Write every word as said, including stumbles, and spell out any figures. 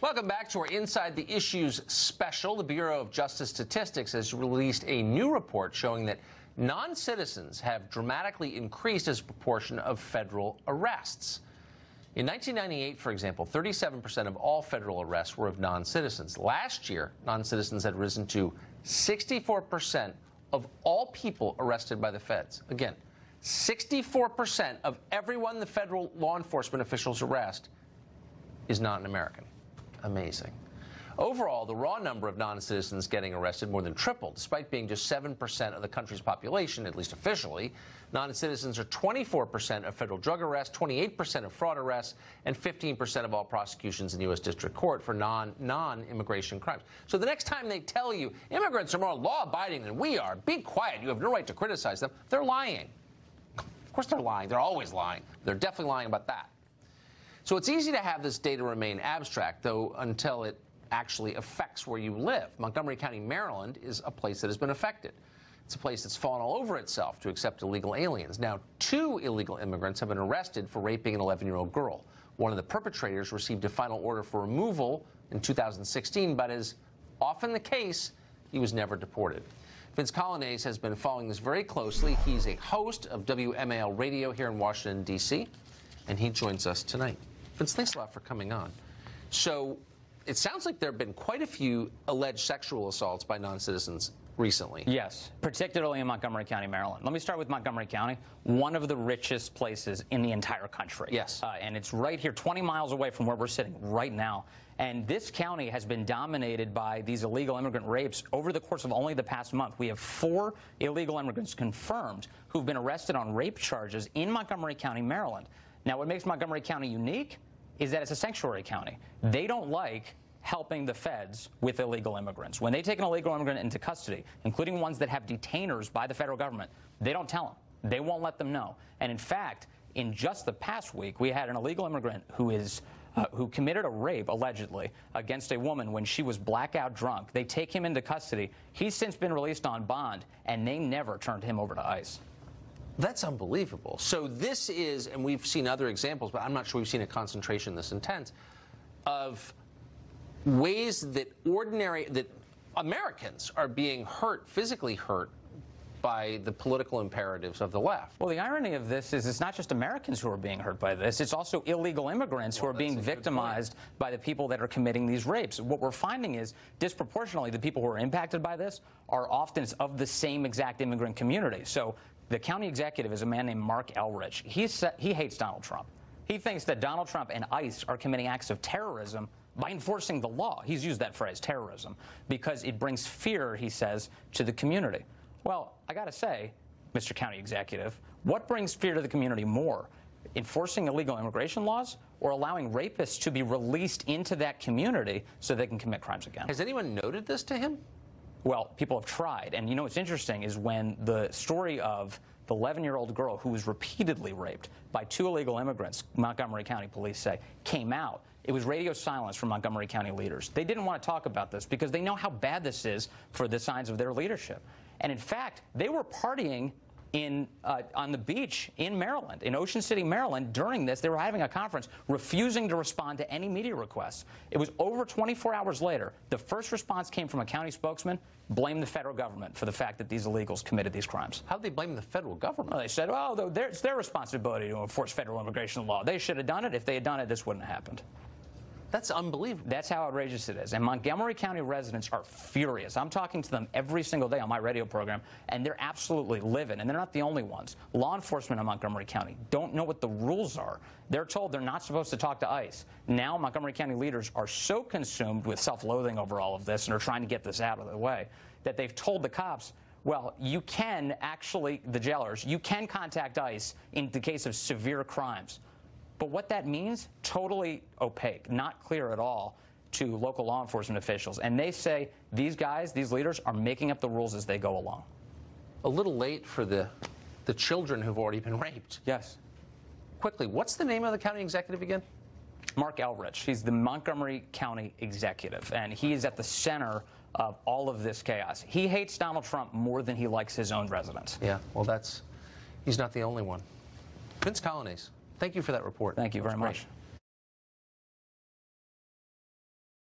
Welcome back to our Inside the Issues special. The Bureau of Justice Statistics has released a new report showing that non-citizens have dramatically increased as a proportion of federal arrests. In nineteen ninety-eight, for example, thirty-seven percent of all federal arrests were of non-citizens. Last year, non-citizens had risen to sixty-four percent of all people arrested by the feds. Again, sixty-four percent of everyone the federal law enforcement officials arrest is not an American. Amazing. Overall, the raw number of non-citizens getting arrested more than tripled, despite being just seven percent of the country's population, at least officially. Non-citizens are twenty-four percent of federal drug arrests, twenty-eight percent of fraud arrests, and fifteen percent of all prosecutions in U S District Court for non, non-immigration crimes. So the next time they tell you immigrants are more law-abiding than we are, be quiet, you have no right to criticize them, they're lying. Of course they're lying. They're always lying. They're definitely lying about that. So it's easy to have this data remain abstract, though, until it actually affects where you live. Montgomery County, Maryland, is a place that has been affected. It's a place that's fallen all over itself to accept illegal aliens. Now, two illegal immigrants have been arrested for raping an eleven-year-old girl. One of the perpetrators received a final order for removal in two thousand sixteen, but as often the case, he was never deported. Vince Coglianese has been following this very closely. He's a host of W M A L Radio here in Washington, D C, and he joins us tonight. Vince, thanks a lot for coming on. So it sounds like there have been quite a few alleged sexual assaults by non-citizens recently. Yes, particularly in Montgomery County, Maryland. Let me start with Montgomery County, one of the richest places in the entire country. Yes. Uh, and it's right here, twenty miles away from where we're sitting right now. And this county has been dominated by these illegal immigrant rapes over the course of only the past month. We have four illegal immigrants confirmed who've been arrested on rape charges in Montgomery County, Maryland. Now, what makes Montgomery County unique is that it's a sanctuary county. They don't like helping the feds with illegal immigrants. When they take an illegal immigrant into custody, including ones that have detainers by the federal government, they don't tell them. They won't let them know. And in fact, in just the past week, we had an illegal immigrant who is uh, who committed a rape, allegedly, against a woman when she was blackout drunk. They take him into custody. He's since been released on bond, and they never turned him over to ICE. That's unbelievable. So this is, and we've seen other examples, but I'm not sure we've seen a concentration this intense, of ways that ordinary, that Americans are being hurt, physically hurt, by the political imperatives of the left. Well, the irony of this is it's not just Americans who are being hurt by this. It's also illegal immigrants who well, are being victimized by the people that are committing these rapes. What we're finding is disproportionately the people who are impacted by this are often of the same exact immigrant community. So the county executive is a man named Mark Elrich. He's, he hates Donald Trump. He thinks that Donald Trump and ICE are committing acts of terrorism by enforcing the law. He's used that phrase, terrorism, because it brings fear, he says, to the community. Well, I gotta say, Mister County Executive, what brings fear to the community more? Enforcing illegal immigration laws or allowing rapists to be released into that community so they can commit crimes again? Has anyone noted this to him? Well, people have tried. And you know what's interesting is when the story of the eleven-year-old girl who was repeatedly raped by two illegal immigrants, Montgomery County police say, came out, it was radio silence from Montgomery County leaders. They didn't want to talk about this because they know how bad this is for the signs of their leadership. And in fact, they were partying in, uh, on the beach in Maryland, in Ocean City, Maryland. During this, they were having a conference, refusing to respond to any media requests. It was over twenty-four hours later. The first response came from a county spokesman, blamed the federal government for the fact that these illegals committed these crimes. How did they blame the federal government? Well, they said, oh, it's their responsibility to enforce federal immigration law. They should have done it. If they had done it, this wouldn't have happened. That's unbelievable. That's how outrageous it is. And Montgomery County residents are furious. I'm talking to them every single day on my radio program, and they're absolutely livid. And they're not the only ones. Law enforcement in Montgomery County don't know what the rules are. They're told they're not supposed to talk to ICE. Now Montgomery County leaders are so consumed with self-loathing over all of this and are trying to get this out of the way that they've told the cops, well, you can actually, the jailers, you can contact ICE in the case of severe crimes. But what that means, totally opaque, not clear at all to local law enforcement officials. And they say these guys, these leaders, are making up the rules as they go along. A little late for the, the children who've already been raped. Yes. Quickly, what's the name of the county executive again? Mark Elrich. He's the Montgomery County executive, and he is at the center of all of this chaos. He hates Donald Trump more than he likes his own residents. Yeah, well, that's, he's not the only one. Vince Coglianese. Thank you for that report. Thank you very much.